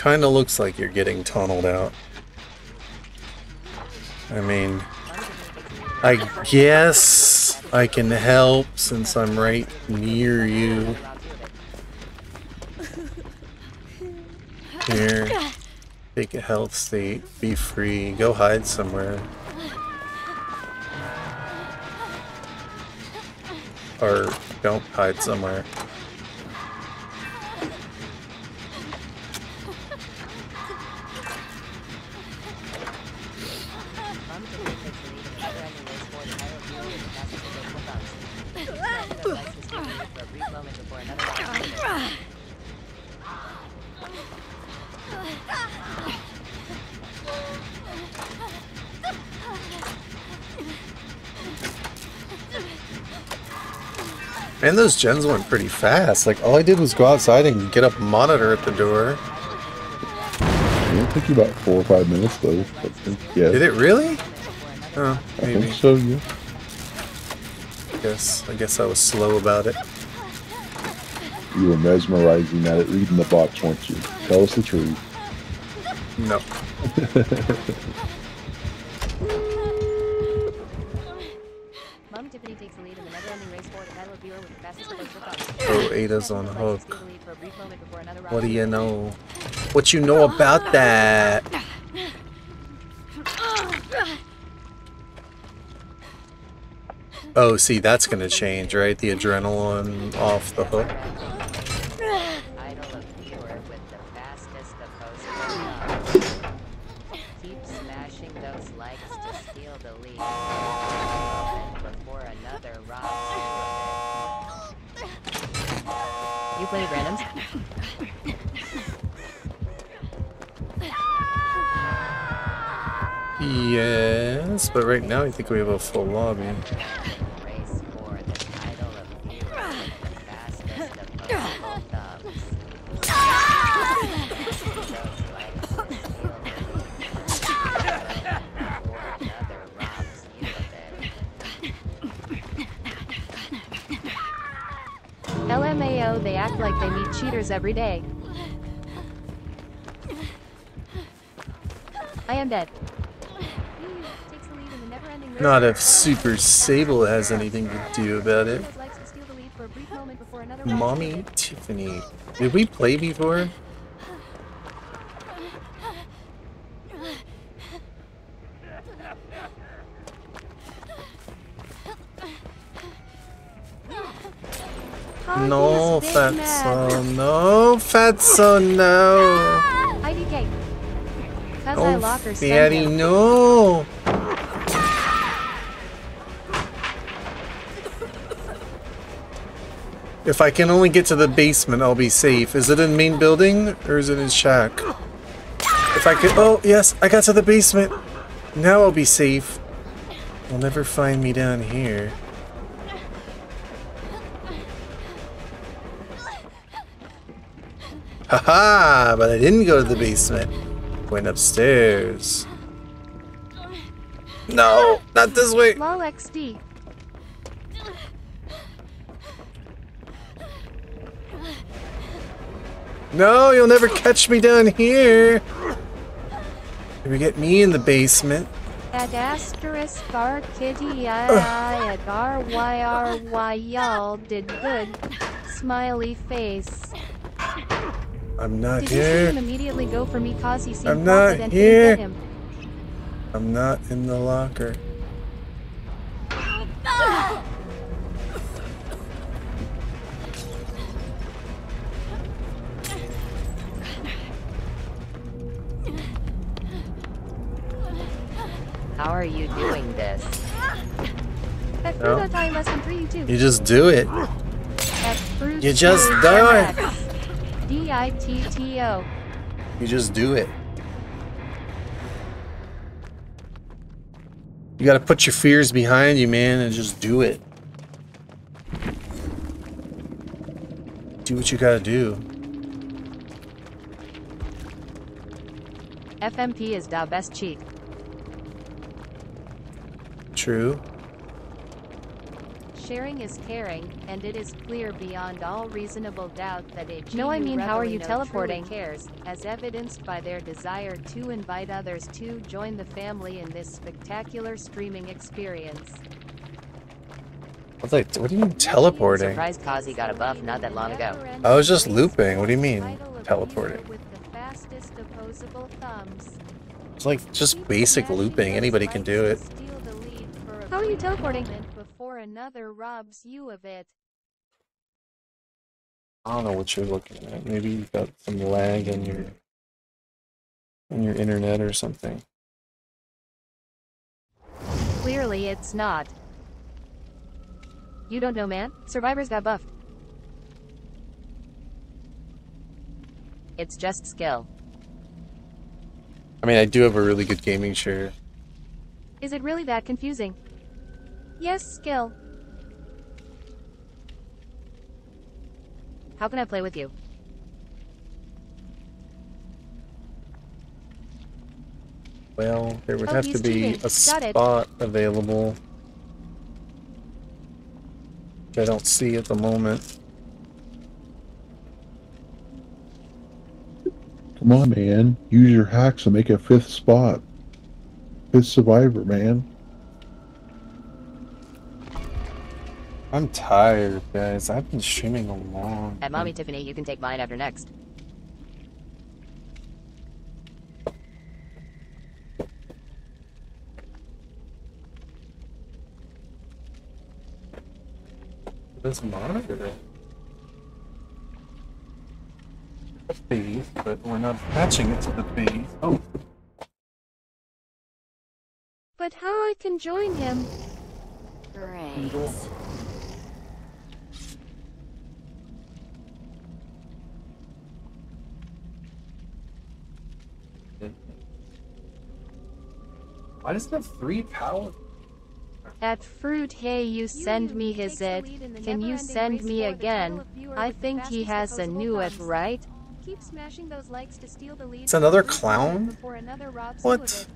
Kind of looks like you're getting tunneled out. I mean, I guess I can help since I'm right near you. Here, take a health state, be free, go hide somewhere. Or don't hide somewhere. And those gens went pretty fast. Like, all I did was go outside and get a monitor at the door. It took you about 4 or 5 minutes, though. Yeah. Did it really? Oh, maybe. I think so, yeah. I guess I was slow about it. You were mesmerizing at it, reading the box, weren't you? Tell us the truth. No. Ada's on hook. What do you know? What you know about that? Oh, see, that's gonna change, right? The adrenaline off the hook. Play randoms. Yes, but right now I think we have a full lobby. They act like they meet cheaters every day. I am dead. Not if Super Sable has anything to do about it. Mommy Tiffany. Did we play before? No, Fatso, no, Fatso, no. IDK. Oh, Fatty, no. If I can only get to the basement, I'll be safe. Is it in main building or is it in shack? If I could, oh, yes, I got to the basement. Now I'll be safe. They'll never find me down here. Haha, but I didn't go to the basement. Went upstairs. No, not this way. Lol XD. No, you'll never catch me down here. You get me in the basement. At asterisk bar kitty I at R-Y-R-Y y'all did good. Smiley face. I'm not here. Immediately go for me cause he seemed confident to get him. I'm not in the locker. How are you doing this? That fruit no. Time less than 3 2. You just do it. You just do it. D-I-T-T-O. You just do it. You gotta put your fears behind you, man, and just do it. Do what you gotta do. FMP is the best cheat. True. Sharing is caring, and it is clear beyond all reasonable doubt that a GU how are you teleporting? Cares, as evidenced by their desire to invite others to join the family in this spectacular streaming experience. What do you mean teleporting? I'm surprised Kazi got a buff not that long ago. I was just looping. What do you mean teleporting? It's like just basic looping. Anybody can do it. How are you teleporting? Before another robs you of it. I don't know what you're looking at. Maybe you've got some lag in your internet or something. Clearly it's not. You don't know, man. Survivors got buffed. It's just skill. I mean, I do have a really good gaming chair. Is it really that confusing? Yes, skill. How can I play with you? Well, there would have to be a spot available. Which I don't see at the moment. Come on, man. Use your hacks to make a fifth spot. Fifth survivor, man. I'm tired, guys. I've been streaming a long time. At Mommy Tiffany, you can take mine after next. This monitor. The base, but we're not attaching it to the base. Oh. But how I can join him? Great. Why does it have 3 power? At Fruit Hey, you send me his it. Can you send me again? I think he has a new it, right? Keep smashing those likes to steal the lead. It's another clown? What?